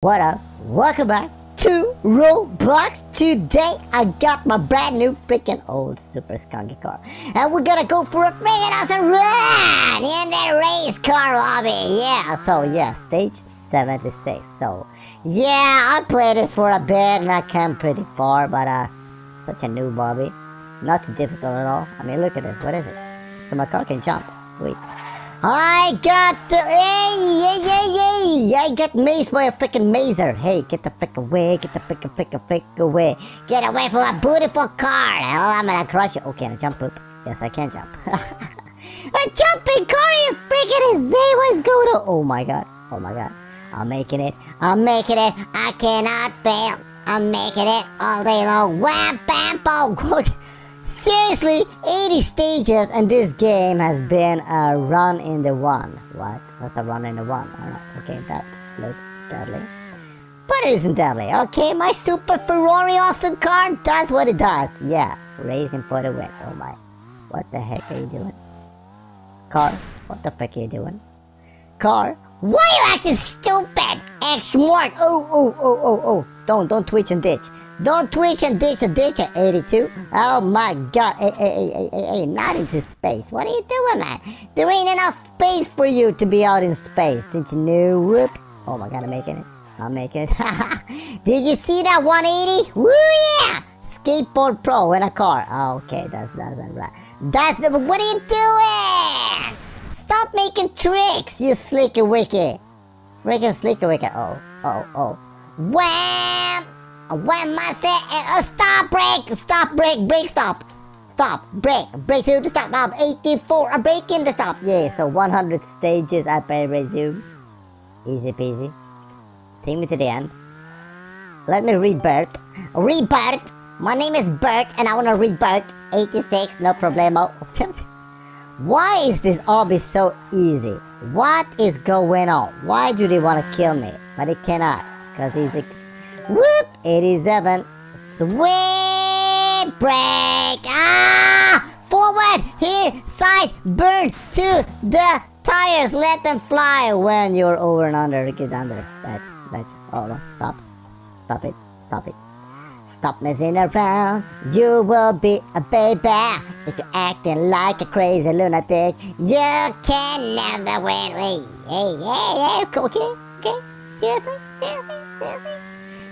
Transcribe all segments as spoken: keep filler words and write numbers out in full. What up? Welcome back to Roblox. Today I got my brand new freaking old super skunky car, and we're gonna go for a freaking awesome run in the race car lobby. Yeah, so yeah, stage seventy-six. So yeah, I played this for a bit and I came pretty far, but uh, such a new lobby, not too difficult at all. I mean, look at this. What is it? So my car can jump. Sweet. I got the hey, hey, hey, hey. I got mazed by a freaking mazer. Hey, get the frick away, get the freaking freaking frick away. Get away from my beautiful car. Hell, I'm gonna crush you. Okay, I jump up. Yes, I can jump. A jumping car, you freaking insane. What's going on? Oh my god. Oh my god. I'm making it. I'm making it. I cannot fail. I'm making it all day long. Wham bam boom. Seriously, eighty stages and this game has been a run in the one. What? What's a run in the one? Alright, okay, that looks deadly. But it isn't deadly, okay? My super Ferrari awesome car does what it does. Yeah, racing for the win. Oh my. What the heck are you doing? Car, what the frick are you doing? Car, why are you acting stupid? Act smart. Oh, oh, oh, oh, oh. Don't, don't twitch and ditch. Don't twitch and ditch and ditch at eighty-two. Oh my god. Hey, hey, hey, hey, hey, not into space. What are you doing, man? There ain't enough space for you to be out in space. Didn't you know? Whoop. Oh my god, I'm making it. I'm making it. Did you see that one eighty? Woo yeah! Skateboard pro in a car. Okay, that's, that's not right. That's the, what are you doing? Stop making tricks, you slicky wicky. Freaking slicky wicky. Oh, oh, oh. Wham! When my set uh, stop break, stop break, break stop, stop break, break through the stop. I'm eighty-four. I'm breaking the stop. Yeah, so one hundred stages. I play resume. Easy peasy. Take me to the end. Let me rebirth. Rebirth. My name is Bert, and I wanna rebirth. eighty-six. No problemo. Why is this obby so easy? What is going on? Why do they wanna kill me? But they cannot, cause these. Ex Whoop! eighty-seven. Sweep! Break! Ah! Forward! Hit! Side! Burn! To the tires! Let them fly when you're over and under. Get under. That. That. Oh no. Stop. Stop it. Stop it. Stop messing around. You will be a baby. If you're acting like a crazy lunatic, you can never win. Hey, hey, hey, hey. Okay? Okay? Seriously? Seriously? Seriously?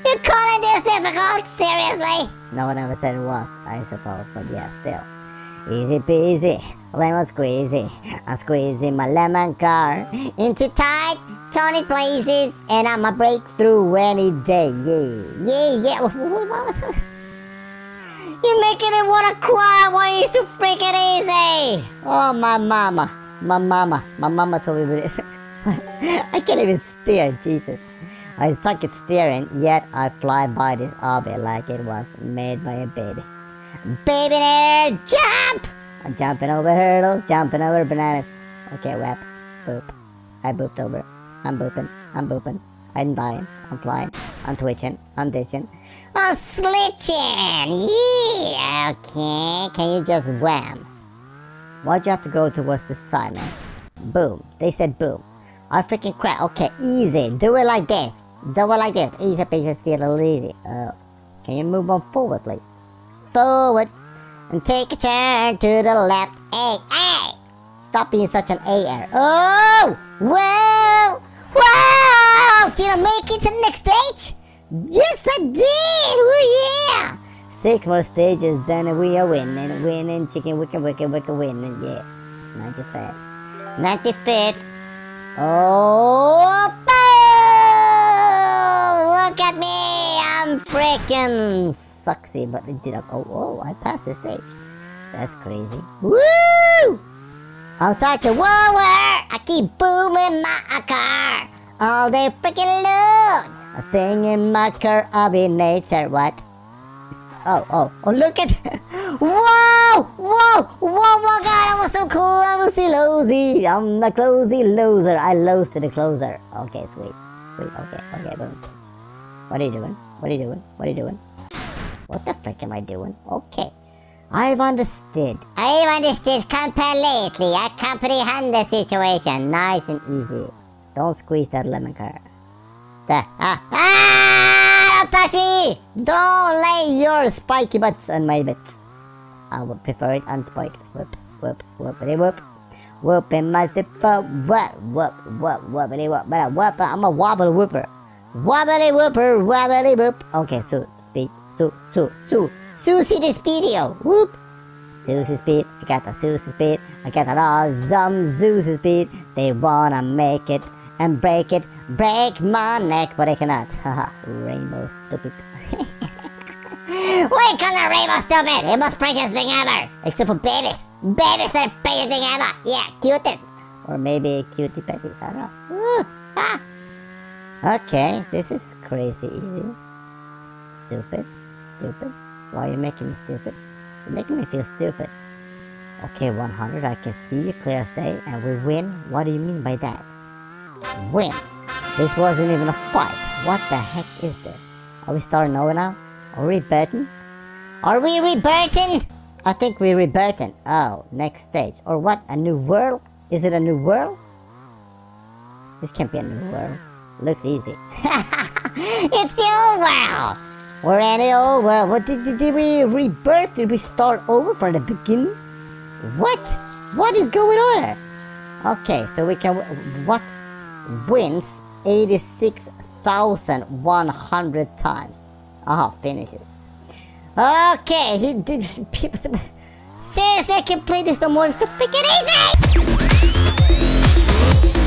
You're calling this difficult? Seriously? No one ever said it was, I suppose, but yeah, still. Easy peasy, lemon squeezy. I'm squeezing my lemon car into tight, tiny places, and I'm a breakthrough any day. Yeah, yeah, yeah. You're making me wanna cry. Why is it so freaking easy? Oh, my mama, my mama, my mama told me this. I can't even steer, Jesus. I suck at steering, yet I fly by this orbit like it was made by a baby. Baby there, jump! I'm jumping over hurdles, jumping over bananas. Okay, whap, boop. I booped over. I'm booping, I'm booping. I'm dying, I'm flying, I'm twitching, I'm ditching. I'm slitching! Yeah! Okay, can you just wham? Why'd you have to go towards the side, man? Boom. They said boom. I freaking crap. Okay, easy. Do it like this. Do it like this. Easy peasy, steal a little easy. Uh, can you move on forward, please? Forward. And take a turn to the left. Hey, hey! Stop being such an A-er. Oh! Whoa! Whoa! Did I make it to the next stage? Yes, I did! Oh, yeah! Six more stages, then we are winning. Winning, chicken, wicked, wicked, wicked, winning. Yeah. ninety-fifth. ninety-fifth. Oh, boom! Look at me! I'm freaking sucksy, but it did not. Oh, oh, I passed the stage. That's crazy. Woo! I'm such a wooer! I keep booming my car all day freaking long. I'm singing my car, I'll be nature. What? Oh, oh, oh, look at. Whoa! Whoa! Whoa, my god, I was so cool, I was closey. I'm the closey loser. I lose to the closer. Okay, sweet. Sweet, okay, okay, boom. What are you doing? What are you doing? What are you doing? What the frick am I doing? Okay. I've understood. I've understood completely. I comprehend the situation. Nice and easy. Don't squeeze that lemon car. Don't touch me! Don't lay your spiky butts on my bits. I would prefer it unspiked. Whoop, whoop, whoopity whoop. Whooping my zipper. Whoop, whoop, whoop, whoopity whoop. But a whooper, I'm a wobble whooper. Wobbly whooper, wobbly whoop. Okay, so speed. Sue, Sue, Sue. Susie the Speedio. Whoop. Susie Speed. I got the Susie Speed. I got an awesome Susie Speed. They wanna make it and break it. Break my neck, but I cannot. Haha, rainbow stupid. We call it rainbow stupid. It most precious thing ever. Except for babies. Babies are the precious thing ever. Yeah, cutest. Or maybe cutie patties. I don't know. Woo, ah. Okay, this is crazy easy. Stupid. Stupid. Why are you making me stupid? You're making me feel stupid. Okay, one hundred. I can see you clear as day, and we win. What do you mean by that? Win. This wasn't even a fight. What the heck is this? Are we starting over now? Are we rebirthing? Are we rebirthing? I think we're rebirthing. Oh, next stage. Or what? A new world? Is it a new world? This can't be a new world. Looks easy. It's the old world! We're in the old world. What, did, did we rebirth? Did we start over from the beginning? What? What is going on here? Okay, so we can... What wins eighty-six thousand one hundred times. Ah, oh, finishes. Okay, he did. People, seriously, I can play this no more. It's the freaking easy.